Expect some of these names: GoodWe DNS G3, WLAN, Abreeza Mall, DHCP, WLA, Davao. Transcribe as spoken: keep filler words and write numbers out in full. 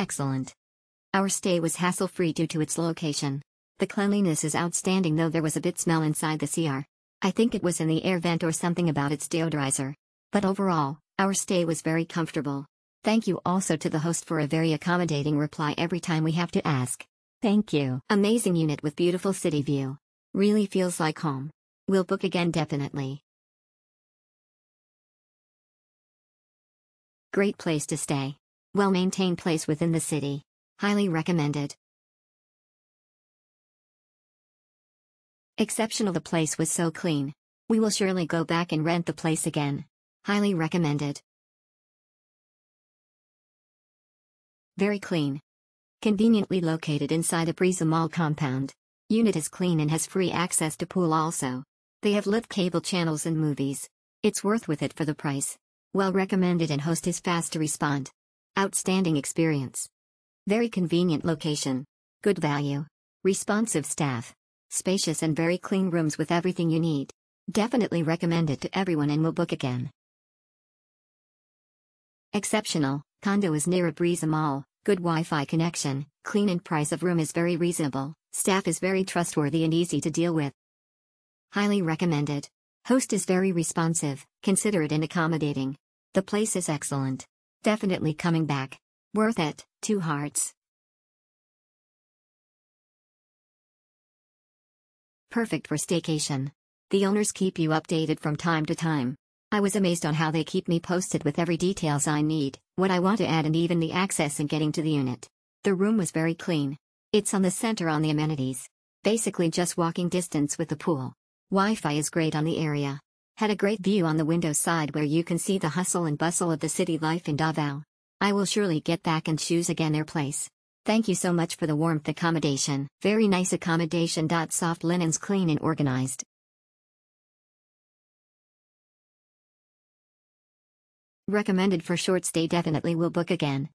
Excellent. Our stay was hassle-free due to its location. The cleanliness is outstanding, though there was a bit smell inside the C R. I think it was in the air vent or something about its deodorizer. But overall, our stay was very comfortable. Thank you also to the host for a very accommodating reply every time we have to ask. Thank you. Amazing unit with beautiful city view. Really feels like home. We'll book again definitely. Great place to stay. Well-maintained place within the city. Highly recommended. Exceptional. The place was so clean. We will surely go back and rent the place again. Highly recommended. Very clean. Conveniently located inside Abreeza Mall compound. Unit is clean and has free access to pool also. They have lit cable channels and movies. It's worth with it for the price. Well recommended, and host is fast to respond. Outstanding experience. Very convenient location. Good value. Responsive staff. Spacious and very clean rooms with everything you need. Definitely recommend it to everyone and will book again. Exceptional. Condo is near Abreeza Mall. Good Wi-Fi connection. Clean and price of room is very reasonable. Staff is very trustworthy and easy to deal with. Highly recommended. Host is very responsive, considerate and accommodating. The place is excellent. Definitely coming back. Worth it. Two hearts. Perfect for staycation. The owners keep you updated from time to time. I was amazed on how they keep me posted with every details I need, what I want to add, and even the access and getting to the unit. The room was very clean. It's on the center on the amenities. Basically just walking distance with the pool. Wi-Fi is great on the area. Had a great view on the window side where you can see the hustle and bustle of the city life in Davao. I will surely get back and choose again their place. Thank you so much for the warmth accommodation. Very nice accommodation. Soft linens, clean and organized. Recommended for short stay. Definitely will book again.